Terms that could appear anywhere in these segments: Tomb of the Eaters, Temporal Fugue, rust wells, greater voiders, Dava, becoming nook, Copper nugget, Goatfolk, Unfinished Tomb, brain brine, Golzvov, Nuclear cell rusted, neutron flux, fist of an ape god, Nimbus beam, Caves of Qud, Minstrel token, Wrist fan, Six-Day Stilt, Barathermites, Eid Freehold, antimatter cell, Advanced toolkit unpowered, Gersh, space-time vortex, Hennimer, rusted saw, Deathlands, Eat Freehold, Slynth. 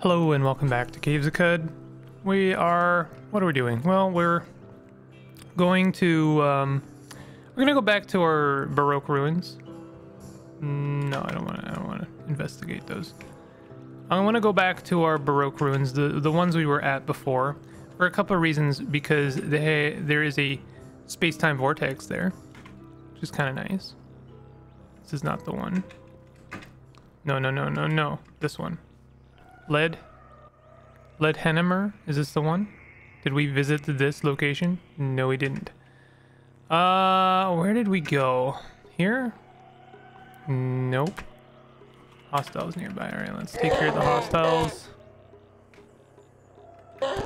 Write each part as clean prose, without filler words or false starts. Hello and welcome back to Caves of Qud. What are we doing? Well, we're gonna go back to our Baroque Ruins. No, I don't wanna investigate those. I wanna go back to our Baroque Ruins, the ones we were at before, for a couple of reasons, because there is a space-time vortex there, which is kind of nice. This is not the one. No, this one. Lead Hennimer, is this the one? Did we visit this location? No, we didn't. Where did we go? Here? Nope. Hostiles nearby. All right, let's take care of the hostiles. I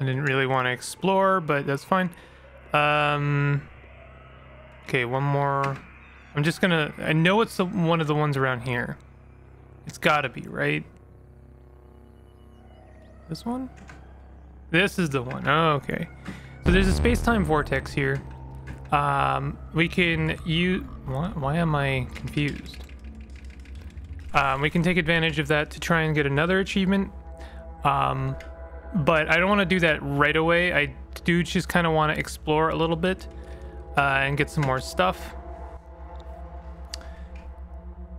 didn't really want to explore, but that's fine. Okay, one more. I'm just gonna... I know it's one of the ones around here. It's gotta be, right? This one? This is the one. Oh, okay. So there's a space-time vortex here. We can use... Why am I confused? We can take advantage of that to try and get another achievement. But I don't want to do that right away. I do just kind of want to explore a little bit and get some more stuff.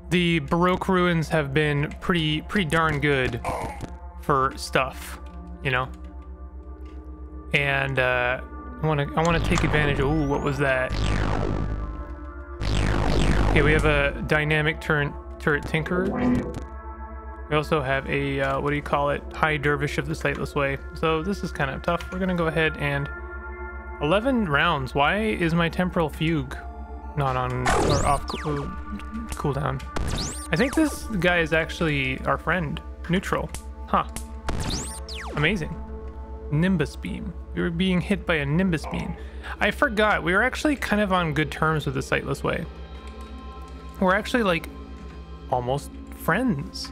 The Baroque Ruins have been pretty darn good for stuff, you know. And I want to take advantage. Ooh, what was that? Okay, we have a Dynamic Turret Tinkerer. We also have a High Dervish of the Sightless Way. So this is kind of tough. We're gonna go ahead and 11 rounds. Why is my Temporal Fugue not on or off cooldown? I think this guy is actually our friend. Neutral. Huh. Amazing. Nimbus beam. We were being hit by a Nimbus beam. I forgot. We were actually kind of on good terms with the Sightless Way. We're actually like almost friends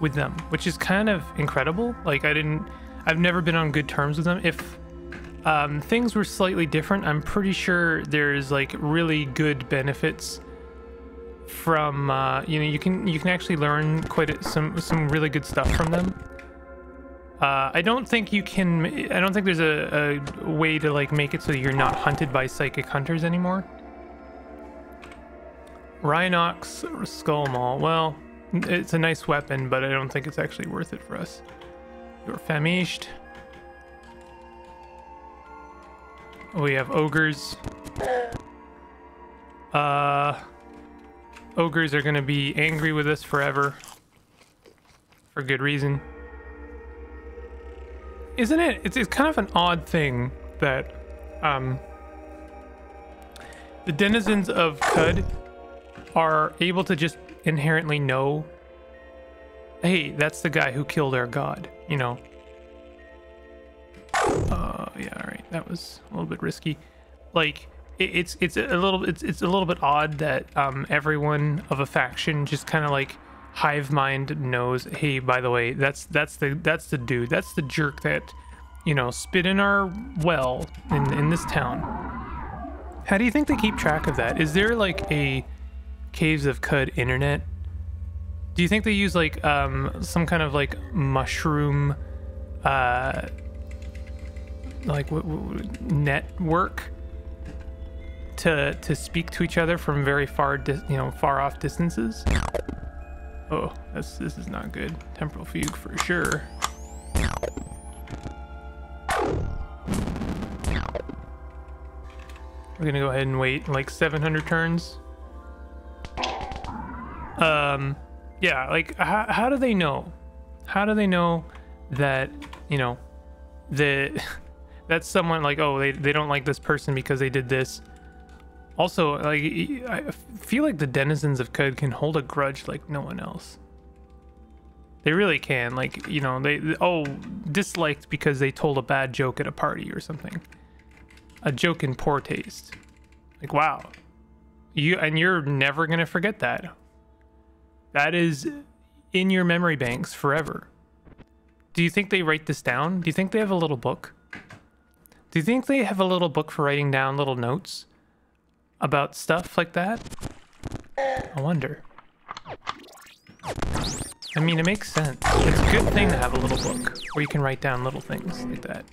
with them, which is kind of incredible. Like I've never been on good terms with them. If things were slightly different, I'm pretty sure there's like really good benefits from you can actually learn quite some really good stuff from them. I don't think there's a way to like make it so that you're not hunted by psychic hunters anymore. Rhinox Skull Maul. Well, it's a nice weapon, but I don't think it's actually worth it for us. You're famished. We have ogres. Ogres are gonna be angry with us forever, for good reason. Isn't it? It's kind of an odd thing that the denizens of Qud are able to just inherently know, hey, that's the guy who killed our god, you know. Yeah, all right, that was a little bit risky. Like it's a little bit odd that everyone of a faction just kind of like hive mind knows, hey, by the way, that's the dude, that's the jerk that, you know, spit in our well in this town. How do you think they keep track of that? Is there like a Caves of Qud internet? Do you think they use like some kind of like mushroom network to speak to each other from very far off distances? Oh, this is not good. Temporal Fugue for sure. We're gonna go ahead and wait like 700 turns. Yeah, like how do they know? How do they know that, you know, that's someone like, oh, they don't like this person because they did this. Also, like, I feel like the denizens of Qud can hold a grudge like no one else. They really can. Like, you know, they disliked because they told a bad joke at a party or something. A joke in poor taste. Like, wow. You're never gonna forget that. That is in your memory banks forever. Do you think they write this down? Do you think they have a little book? Do you think they have a little book for writing down little notes about stuff like that? I wonder. I mean, it makes sense. It's a good thing to have a little book where you can write down little things like that.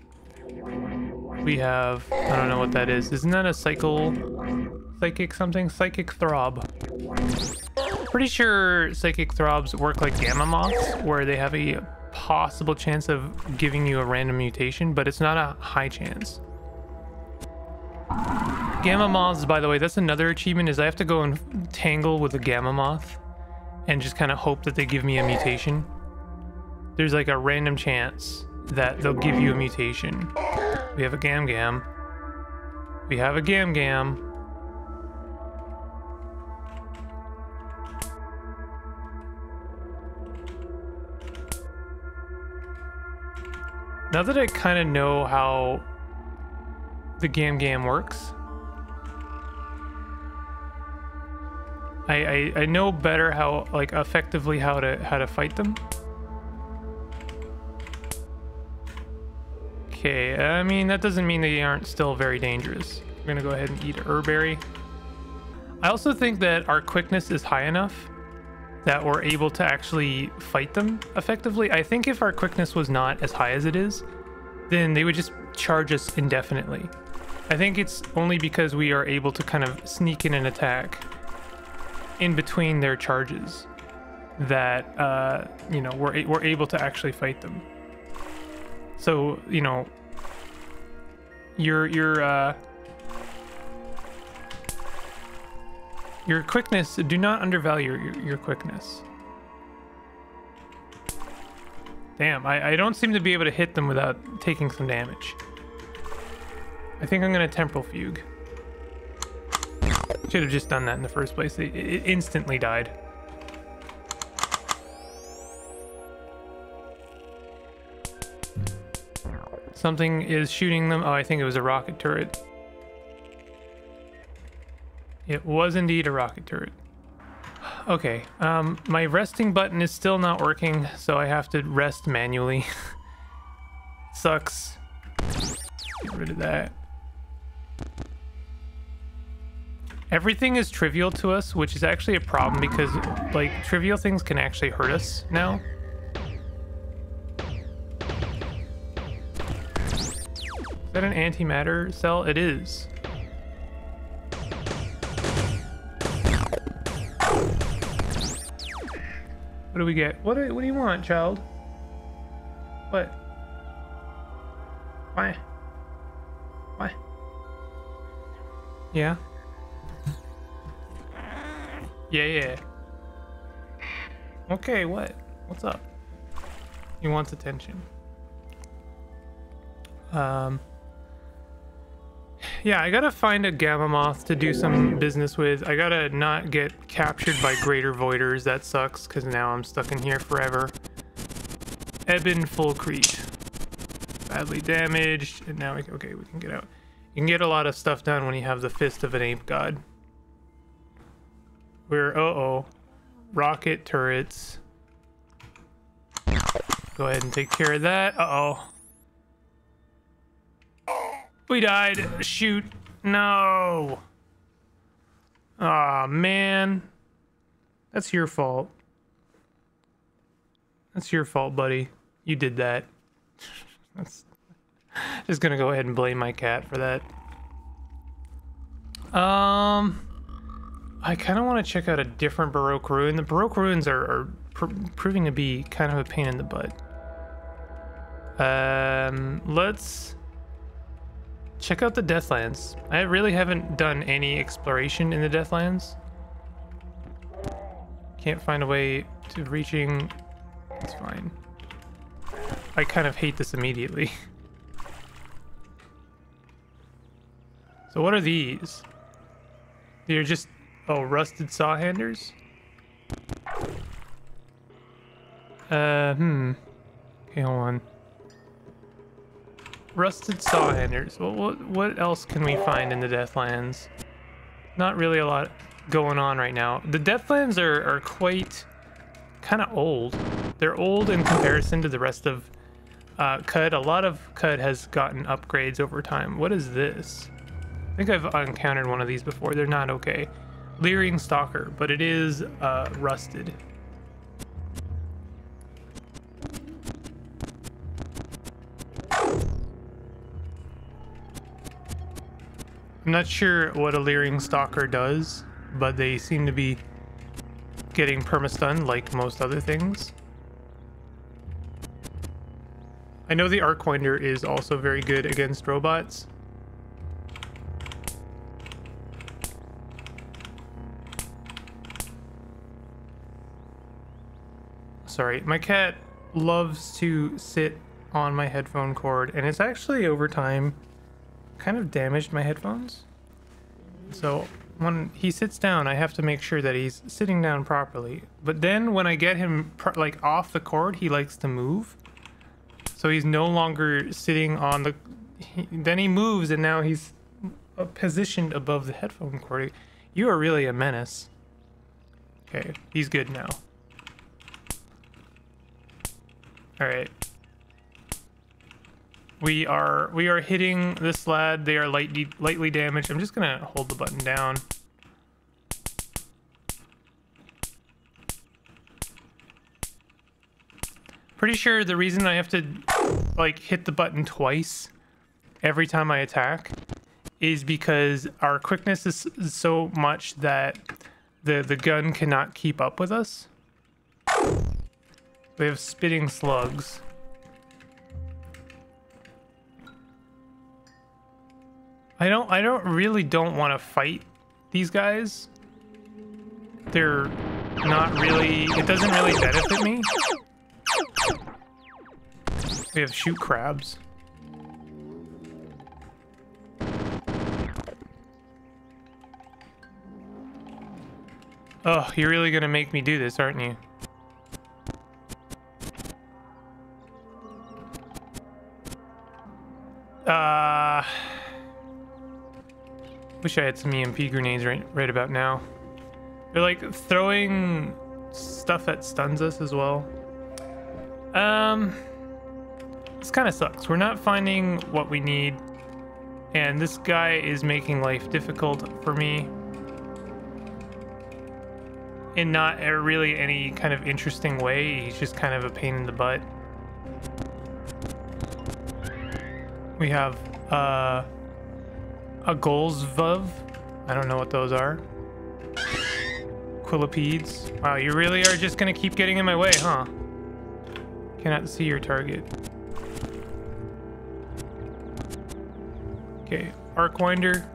We have, I don't know what that is. Isn't that a psychic something? Psychic throb. Pretty sure psychic throbs work like Gamma Moths, where they have a possible chance of giving you a random mutation, but it's not a high chance. Gamma Moths, by the way, that's another achievement, is I have to go and tangle with a Gamma Moth and just kind of hope that they give me a mutation. There's like a random chance that they'll give you a mutation. We have a Gam Gam. We have a Gam Gam. Now that I kind of know how the Gam Gam works, I know better how, like, effectively how to fight them. Okay, I mean, that doesn't mean they aren't still very dangerous. We're gonna go ahead and eat a herberry. I also think that our quickness is high enough that we're able to actually fight them effectively. I think if our quickness was not as high as it is, then they would just charge us indefinitely. I think it's only because we are able to kind of sneak in an attack in between their charges that, you know, we're able to actually fight them. So, you know, your quickness, do not undervalue your quickness. Damn, I don't seem to be able to hit them without taking some damage. I think I'm gonna Temporal Fugue. Should have just done that in the first place. It instantly died. Something is shooting them. Oh, I think it was a rocket turret. It was indeed a rocket turret. Okay, my resting button is still not working, so I have to rest manually. Sucks. Get rid of that. Everything is trivial to us, which is actually a problem because, like, trivial things can actually hurt us now. Is that an antimatter cell? It is. What do we get? What do you want, child? What? Why? Why? Yeah? Yeah, yeah. Okay, what? What's up? He wants attention. Yeah, I gotta find a Gamma Moth to do some business with. I gotta not get captured by greater voiders. That sucks, because now I'm stuck in here forever. Ebon Fullcrete. Badly damaged. And now, okay, we can get out. You can get a lot of stuff done when you have the fist of an ape god. We're, uh-oh. Rocket turrets. Go ahead and take care of that. Uh-oh. We died. Shoot. No. Aw, man. That's your fault. That's your fault, buddy. You did that. That's... Just gonna go ahead and blame my cat for that. I kind of want to check out a different Baroque Ruin. The Baroque Ruins are proving to be kind of a pain in the butt. Let's check out the Deathlands. I really haven't done any exploration in the Deathlands. Can't find a way to reaching... It's fine. I kind of hate this immediately. So what are these? They're just... Oh, rusted saw handers? Okay, hold on. Rusted saw handers. Well, what else can we find in the Deathlands? Not really a lot going on right now. The Deathlands are quite kind of old. They're old in comparison to the rest of Qud. A lot of Qud has gotten upgrades over time. What is this? I think I've encountered one of these before. They're not okay. Leering stalker, but it is rusted. I'm not sure what a Leering stalker does, but they seem to be getting permastunned like most other things. I know the Arcwinder is also very good against robots. Sorry, my cat loves to sit on my headphone cord, and it's actually over time kind of damaged my headphones. So when he sits down, I have to make sure that he's sitting down properly. But then when I get him like off the cord, he likes to move. So he's no longer sitting on the... Then he moves, and now he's positioned above the headphone cord. You are really a menace. Okay, he's good now. Alright. We are hitting this lad. They are lightly damaged. I'm just gonna hold the button down. Pretty sure the reason I have to like hit the button twice every time I attack is because our quickness is so much that the gun cannot keep up with us. We have spitting slugs. I really don't want to fight these guys. They're not really... It doesn't really benefit me. We have shoot crabs. Oh, you're really gonna make me do this, aren't you? Wish I had some EMP grenades right about now. They're like throwing stuff that stuns us as well. This kind of sucks. We're not finding what we need, and this guy is making life difficult for me in not really any kind of interesting way. He's just kind of a pain in the butt. We have a golzvov. I don't know what those are. Quillipedes. Wow, you really are just gonna keep getting in my way, huh? Cannot see your target. Okay, Arcwinder.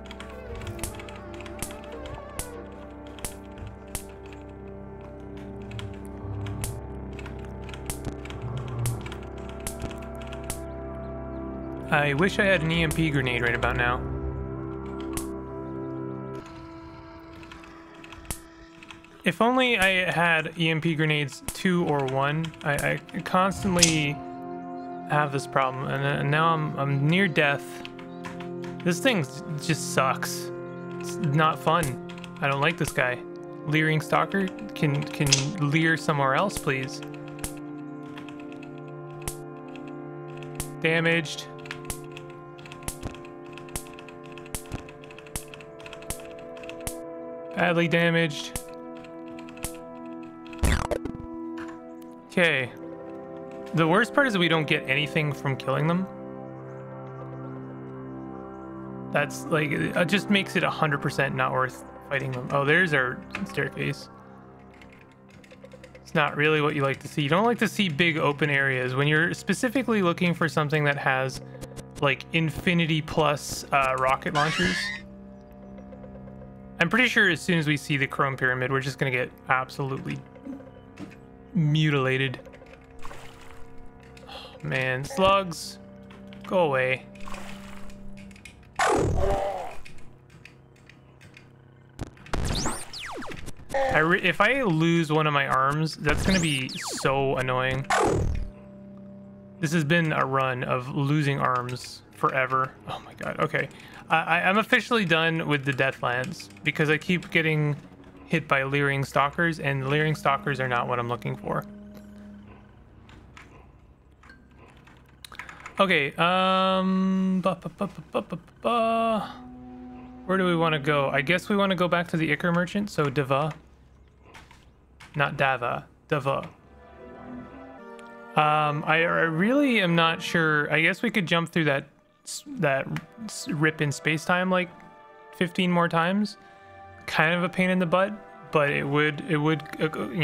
I wish I had an EMP grenade right about now. If only I had EMP grenades 2 or 1. I constantly have this problem, and now I'm near death. This thing just sucks. It's not fun. I don't like this guy. Leering stalker, can leer somewhere else, please. Damaged. Badly damaged. Okay. The worst part is that we don't get anything from killing them. That's like, it just makes it 100% not worth fighting them. Oh, there's our staircase. It's not really what you like to see. You don't like to see big open areas. When you're specifically looking for something that has like infinity plus rocket launchers. I'm pretty sure as soon as we see the chrome pyramid, we're just gonna get absolutely mutilated. Oh, man, slugs, go away. If I lose one of my arms, that's gonna be so annoying. This has been a run of losing arms forever. Oh my god. Okay, I'm officially done with the Deathlands because I keep getting hit by Leering stalkers, and Leering stalkers are not what I'm looking for. Okay, where do we want to go? I guess we want to go back to the Ichor merchant. So Dava, not Dava, Dava. I really am not sure. I guess we could jump through that rip in space-time like 15 more times. Kind of a pain in the butt, but it would, you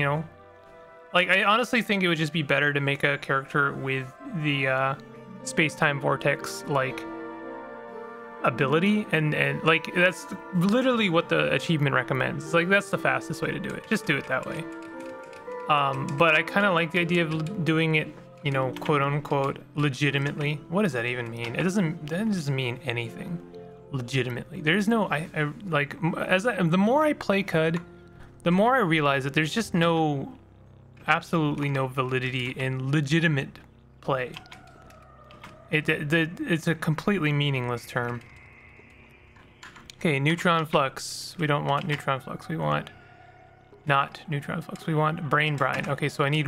know, like, I honestly think it would just be better to make a character with the space-time vortex like ability, and like that's literally what the achievement recommends. Like, that's the fastest way to do it. Just do it that way. But I kind of like the idea of doing it, you know, quote unquote legitimately. What does that even mean? It doesn't. That doesn't mean anything. Legitimately, there's no. I like, as the more I play Qud, the more I realize that there's just no, absolutely no validity in legitimate play. It's a completely meaningless term. Okay, neutron flux. We don't want neutron flux. We want not neutron flux. We want brain brine. Okay, so I need,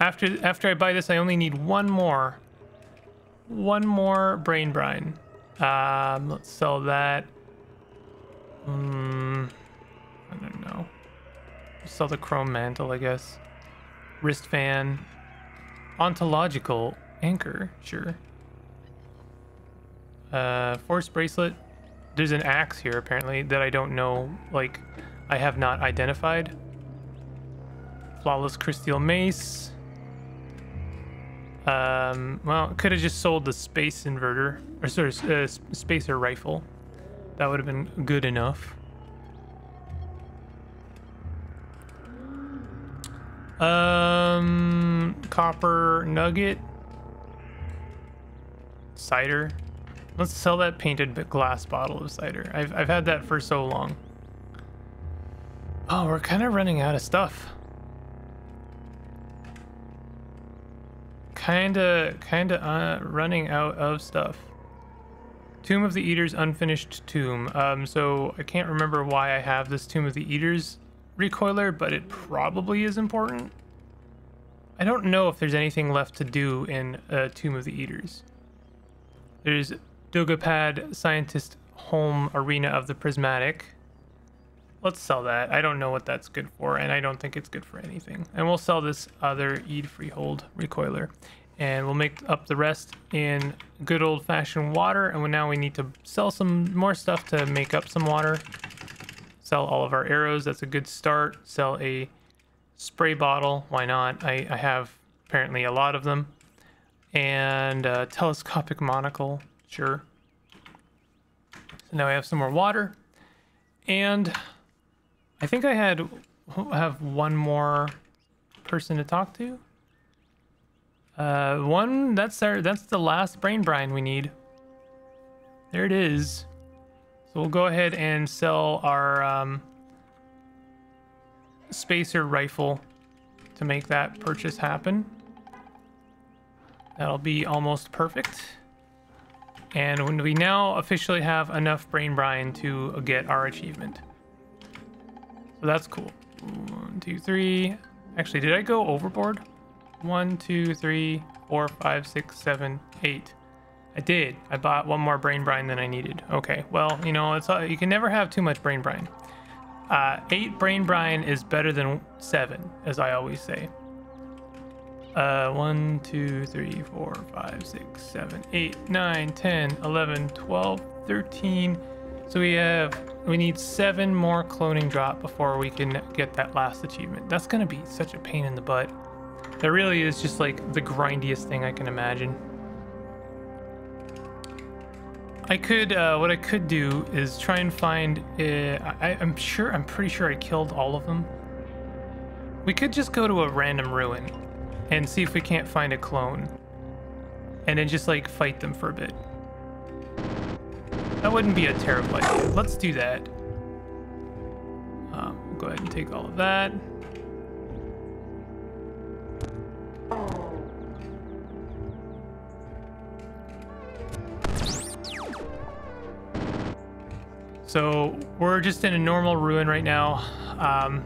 after I buy this, I only need one more brain brine. Let's sell that. I don't know. Sell the chrome mantle, I guess. Wrist fan, ontological anchor, sure. Force bracelet. There's an axe here apparently that I don't know, like I have not identified. Flawless crystal mace. Well, could have just sold the space inverter, or sort of spacer rifle. That would have been good enough. Copper nugget, cider. Let's sell that painted glass bottle of cider. I've had that for so long. Oh, we're kind of running out of stuff. Kinda running out of stuff. Tomb of the Eaters, unfinished tomb. So I can't remember why I have this Tomb of the Eaters recoiler, but it probably is important. I don't know if there's anything left to do in Tomb of the Eaters. There's Dogapad, Scientist Home, Arena of the Prismatic. Let's sell that. I don't know what that's good for, and I don't think it's good for anything. And we'll sell this other Eid Freehold recoiler. And we'll make up the rest in good old-fashioned water. And now we need to sell some more stuff to make up some water. Sell all of our arrows. That's a good start. Sell a spray bottle. Why not? I have apparently a lot of them. And a telescopic monocle. Sure. So now we have some more water. And I think I have one more person to talk to. That's the last brain brine we need. There it is. So we'll go ahead and sell our spacer rifle to make that purchase happen. That'll be almost perfect. And when we now officially have enough brain brine to get our achievement. So that's cool. 1, 2, 3. Actually, did I go overboard? 1, 2, 3, 4, 5, 6, 7, 8. I did. I bought one more brain brine than I needed. Okay. Well, you know, it's you can never have too much brain brine. 8 brain brine is better than 7, as I always say. 1, 2, 3, 4, 5, 6, 7, 8, 9, 10, 11, 12, 13. So we need 7 more cloning drop before we can get that last achievement. That's gonna be such a pain in the butt. That really is just like the grindiest thing I can imagine. I could what I could do is try and find I'm pretty sure I killed all of them. We could just go to a random ruin and see if we can't find a clone and then just like fight them for a bit. That wouldn't be a terrible idea. Let's do that. Go ahead and take all of that. So we're just in a normal ruin right now.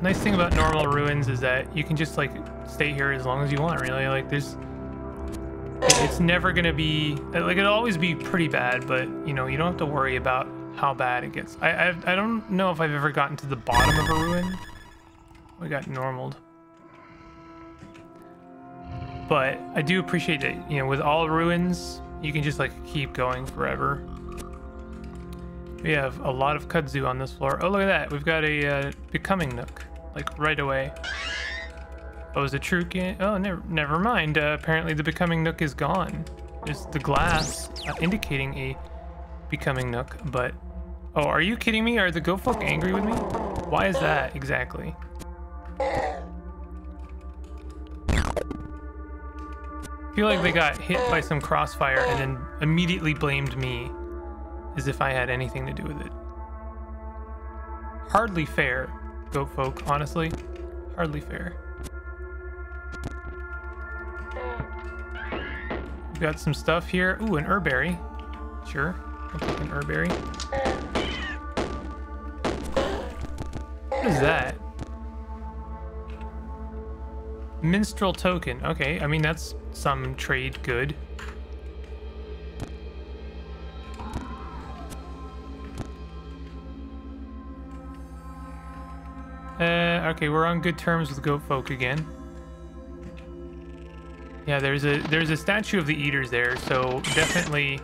Nice thing about normal ruins is that you can just like stay here as long as you want, really. Like it's never gonna be like, it'll always be pretty bad, but you know, you don't have to worry about how bad it gets. I don't know if I've ever gotten to the bottom of a ruin. We got normaled, but I do appreciate that, you know, with all ruins you can just like keep going forever. We have a lot of kudzu on this floor. Oh, look at that. We've got a becoming nook, like right away. Oh, is it true? Oh, never mind. Apparently the becoming nook is gone. There's the glass indicating a becoming nook, but... Oh, are you kidding me? Are the Goatfolk angry with me? Why is that exactly? I feel like they got hit by some crossfire and then immediately blamed me as if I had anything to do with it. Hardly fair, Goatfolk, honestly. Hardly fair. We've got some stuff here. Ooh, an herberry. Sure, I'll take an herberry. What is that? Minstrel token. Okay, I mean, that's some trade good. Okay, we're on good terms with Goatfolk again. Yeah, there's a statue of the Eaters there, so definitely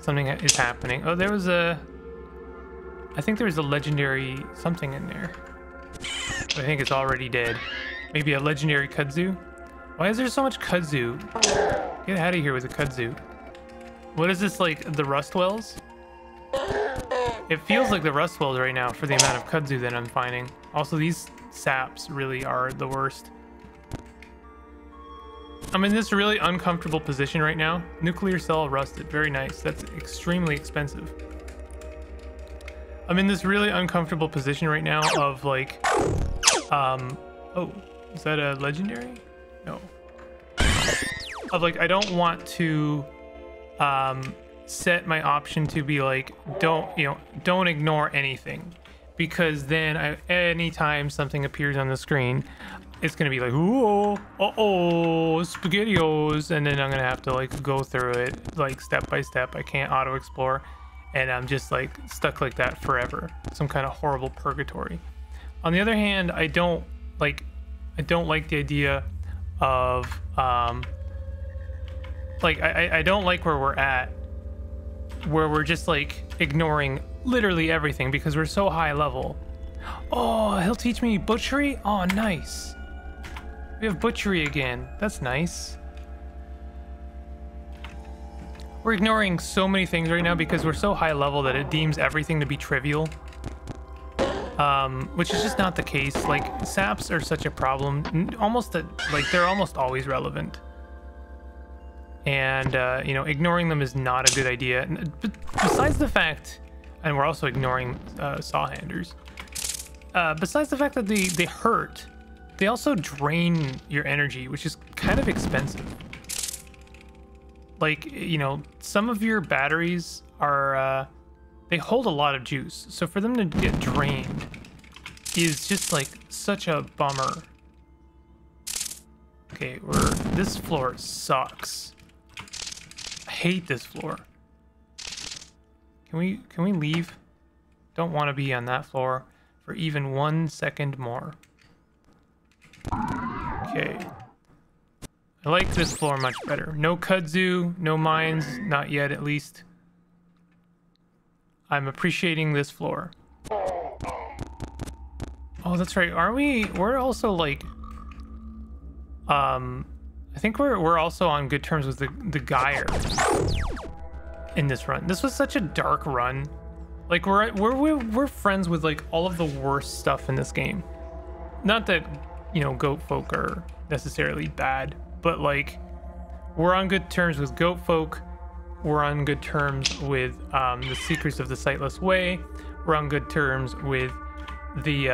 something is happening. Oh, there was a... I think there was a legendary something in there. I think it's already dead. Maybe a legendary kudzu? Why is there so much kudzu? Get out of here with the kudzu. What is this, like, the rust wells? It feels like the rust wells right now for the amount of kudzu that I'm finding. Also, these saps really are the worst. I'm in this really uncomfortable position right now. Nuclear cell rusted. Very nice. That's extremely expensive. I'm in this really uncomfortable position right now of, like, oh, is that a legendary? No. Of, like, I don't want to set my option to be like, don't ignore anything, because then anytime something appears on the screen, it's gonna be like, ooh, spaghettios, and then I'm gonna have to, like, go through it, like, step by step. I can't auto explore, and I'm just, like, stuck like that forever. Some kind of horrible purgatory. On the other hand, I don't like the idea of I don't like where we're at, where we're just, like, ignoring literally everything because we're so high level. Oh, he'll teach me butchery. Oh, nice. We have butchery again. That's nice. We're ignoring so many things right now because we're so high level that it deems everything to be trivial. Which is just not the case. Like, saps are such a problem. They're almost always relevant. And, ignoring them is not a good idea. But besides the fact... And we're also ignoring sawhanders. Besides the fact that they hurt, they also drain your energy, which is kind of expensive. Like, some of your batteries are, they hold a lot of juice. So for them to get drained is just, like, such a bummer. Okay, this floor sucks. I hate this floor. Can we leave? Don't want to be on that floor for even 1 second more. Okay. I like this floor much better. No kudzu, no mines, not yet at least. I'm appreciating this floor. Oh, that's right. We're also, like, I think we're also on good terms with the Gyre in this run. This was such a dark run. Like, we're friends with, like, all of the worst stuff in this game. Not that, Goatfolk are necessarily bad, but, like, we're on good terms with Goatfolk. We're on good terms with the Secrets of the Sightless Way. We're on good terms with the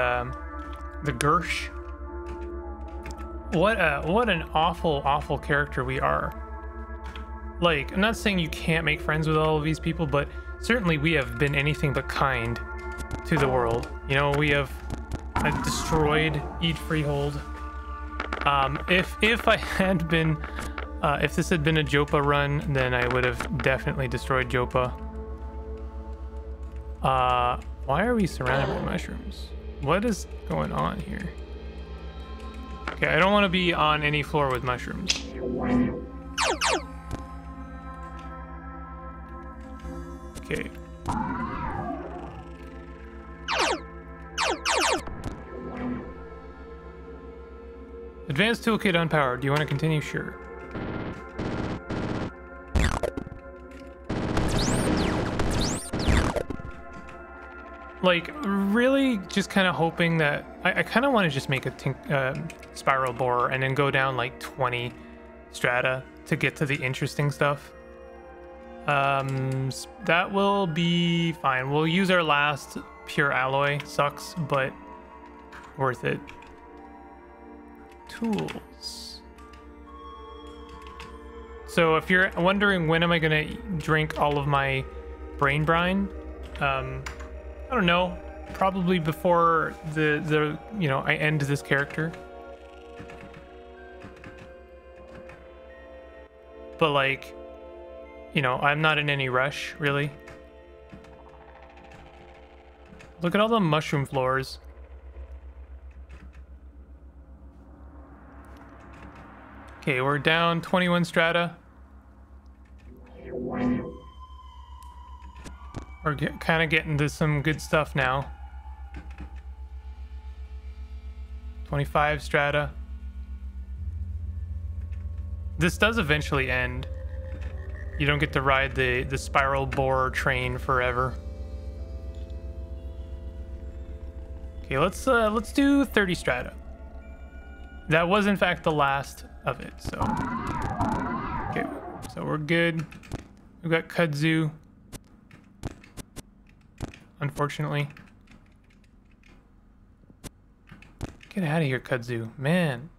Gersh. What an awful, awful character we are. Like, I'm not saying you can't make friends with all of these people, but certainly we have been anything but kind to the world. We have destroyed Eat Freehold. If this had been a Joppa run, then I would have definitely destroyed Joppa. Why are we surrounded by mushrooms? What is going on here? Okay, I don't want to be on any floor with mushrooms. Okay. Advanced toolkit unpowered. Do you want to continue? Sure. Like, really just kind of hoping that... I kind of want to just make a spiral bore and then go down like 20 strata to get to the interesting stuff. That will be fine. We'll use our last pure alloy. Sucks, but worth it. Tools. So if you're wondering when am I going to drink all of my brain brine, I don't know, probably before the you know, I end this character. But like, you know, I'm not in any rush, really. Look at all the mushroom floors. Okay, we're down 21 strata. We're kind of getting to some good stuff now. 25 strata. This does eventually end. You don't get to ride the spiral bore train forever. Okay, let's do 30 strata. That was in fact the last of it, so okay, so we're good. We've got kudzu, unfortunately. Get out of here, kudzu, man.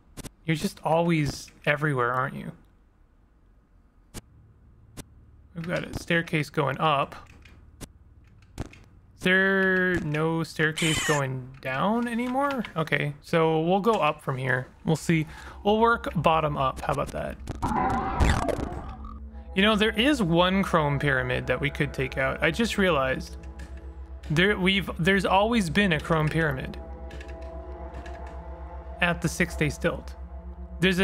You're just always everywhere, aren't you? We've got a staircase going up. Is there no staircase going down anymore? Okay, so we'll go up from here. We'll see. We'll work bottom up. How about that? You know, there is one chrome pyramid that we could take out. I just realized there's always been a chrome pyramid at the Six-Day Stilt. There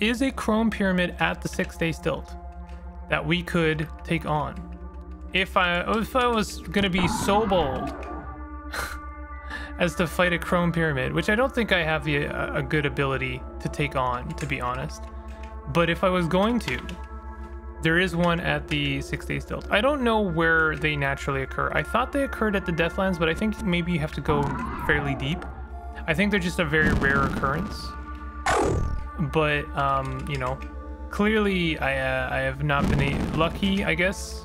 is a chrome pyramid at the Six-Day Stilt that we could take on. If I was gonna be so bold as to fight a chrome pyramid, which I don't think I have a good ability to take on, to be honest, but if I was going to, there is one at the Six-Day Stilt. I don't know where they naturally occur. I thought they occurred at the Deathlands, but I think maybe you have to go fairly deep. I think they're just a very rare occurrence, but you know, clearly I have not been lucky, I guess.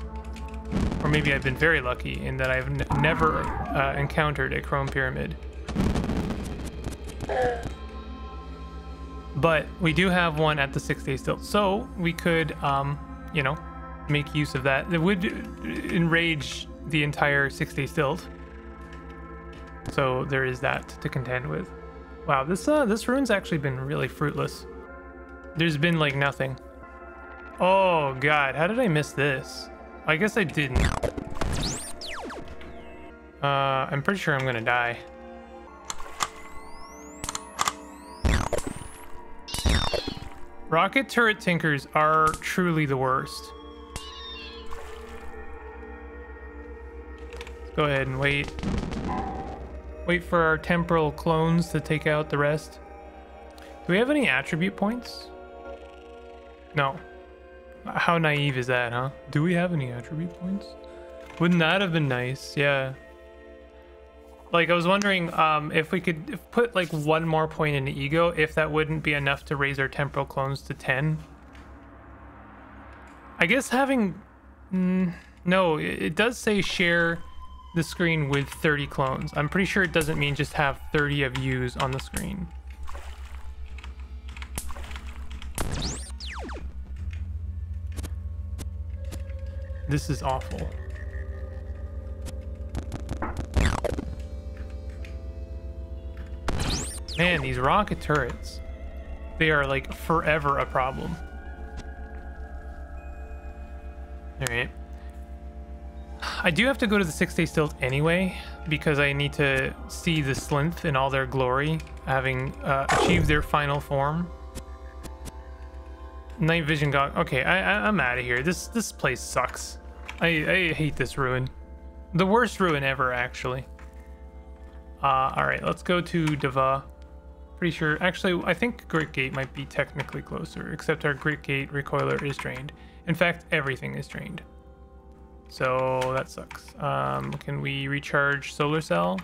Or maybe I've been very lucky in that I've never encountered a chrome pyramid. But we do have one at the Six-Day Stilt, so we could, you know, make use of that. It would enrage the entire Six-Day Stilt. So there is that to contend with. Wow, this ruin's actually been really fruitless. There's been like nothing. Oh god, how did I miss this? I guess I didn't. I'm pretty sure I'm gonna die. Rocket turret tinkers are truly the worst. Let's go ahead and wait. Wait for our temporal clones to take out the rest. Do we have any attribute points? No. How naive is that, huh? Do we have any attribute points? Wouldn't that have been nice? Yeah. Like, I was wondering if we could put, like, one more point into ego, if that wouldn't be enough to raise our temporal clones to 10. I guess having... no, it does say share the screen with 30 clones. I'm pretty sure it doesn't mean just have 30 of yous on the screen. This is awful. Man, these rocket turrets. They are like forever a problem. Alright. I do have to go to the Six-Day Stilt anyway, because I need to see the Slynth in all their glory, having achieved their final form. Night vision gog. Okay, I'm out of here. This place sucks. I hate this ruin. The worst ruin ever, actually. All right, let's go to Dava. Pretty sure. Actually, I think Great Gate might be technically closer, except our Great Gate recoiler is drained. In fact, everything is drained. So that sucks. Can we recharge solar cell?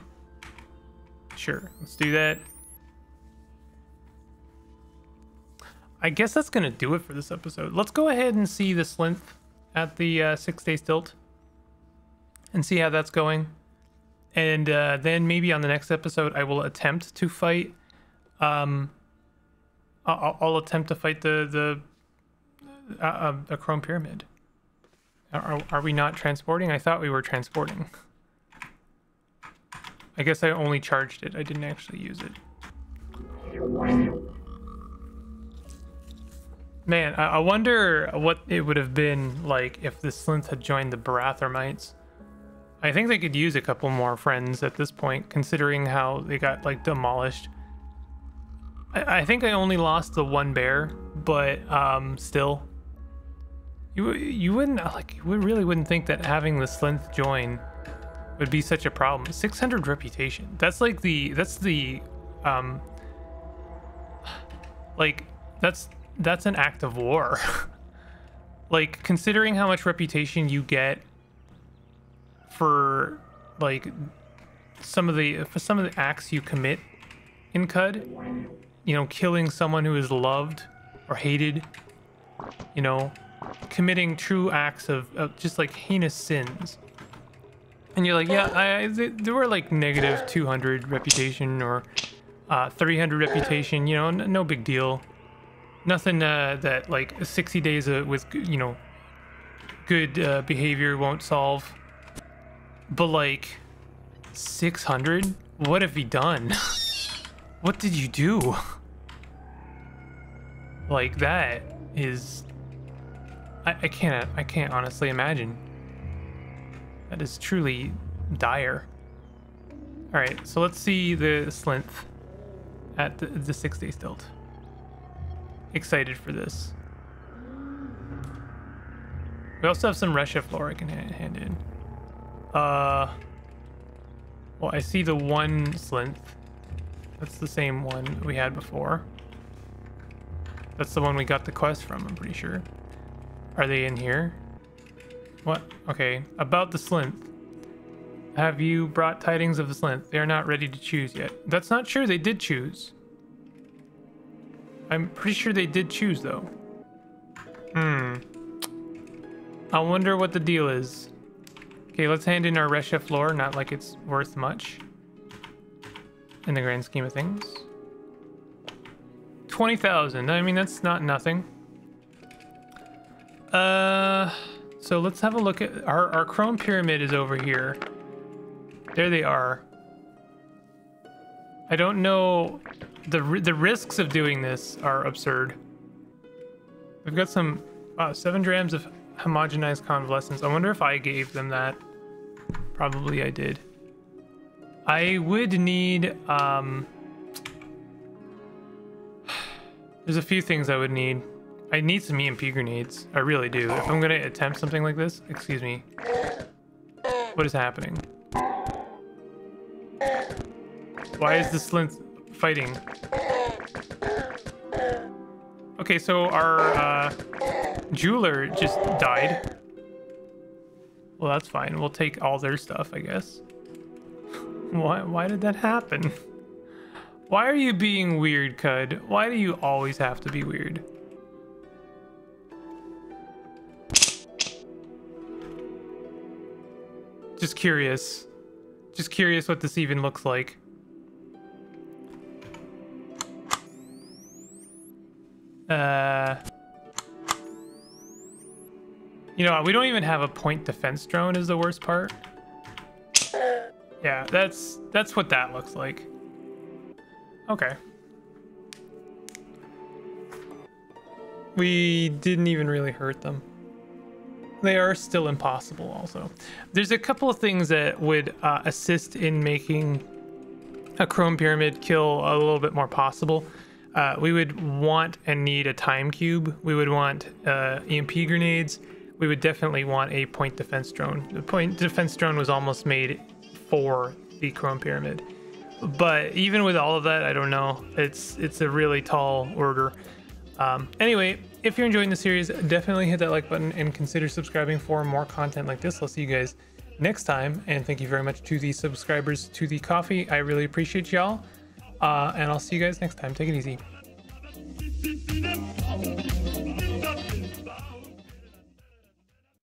Sure, let's do that. I guess that's gonna do it for this episode. Let's go ahead and see the Slynth at the Six-Day Stilt and see how that's going. And then maybe on the next episode, I will attempt to fight. I'll attempt to fight the chrome pyramid. Are we not transporting? I thought we were transporting. I guess I only charged it. I didn't actually use it. Man, I wonder what it would have been like if the Slynth had joined the Barathermites. I think they could use a couple more friends at this point, considering how they got, like, demolished. I think I only lost the one bear, but still. You wouldn't, like, you really wouldn't think that having the Slynth join would be such a problem. 600 reputation. That's like the, that's an act of war. Like, considering how much reputation you get for, like, some of the acts you commit in Qud, you know, killing someone who is loved or hated, you know, committing true acts of just, like, heinous sins. And you're like, yeah, there were, like, negative 200 reputation or 300 reputation, you know, no big deal. Nothing that, like, 60 days with, you know, good behavior won't solve. But, like, 600? What have you done? What did you do? Like, that is... I can't honestly imagine. That is truly dire. Alright, so let's see the Slynth at the Six-Day Stilt. Excited for this. We also have some Resha floor I can hand in. Well, I see the one Slynth. That's the same one we had before. That's the one we got the quest from, I'm pretty sure. Are they in here? What? Okay. About the Slynth. Have you brought tidings of the Slynth? They are not ready to choose yet. That's not sure. They did choose. I'm pretty sure they did choose, though. I wonder what the deal is. Okay, let's hand in our Resha floor. Not like it's worth much in the grand scheme of things. 20,000. I mean, that's not nothing. So let's have a look at... Our chrome pyramid is over here. There they are. I don't know... The risks of doing this are absurd. We've got some... Wow, 7 grams of homogenized convalescence. I wonder if I gave them that. Probably I did. I would need... There's a few things I would need. I need some EMP grenades. I really do. If I'm going to attempt something like this... Excuse me. What is happening? Why is the Slynth... fighting? Okay, so our jeweler just died. Well, that's fine. We'll take all their stuff, I guess. Why did that happen? Why are you being weird, Qud? Why do you always have to be weird? Just curious. Just curious what this even looks like. You know, we don't even have a point defense drone is the worst part. Yeah, that's what that looks like. Okay. We didn't even really hurt them. They are still impossible also. There's a couple of things that would assist in making a chrome pyramid kill a little bit more possible. We would want and need a time cube. We would want EMP grenades. We would definitely want a point defense drone. The point defense drone was almost made for the chrome pyramid. But even with all of that, I don't know. It's a really tall order. Anyway, if you're enjoying the series, definitely hit that like button and consider subscribing for more content like this. I'll see you guys next time. And thank you very much to the subscribers to the coffee. I really appreciate y'all. And I'll see you guys next time. Take it easy.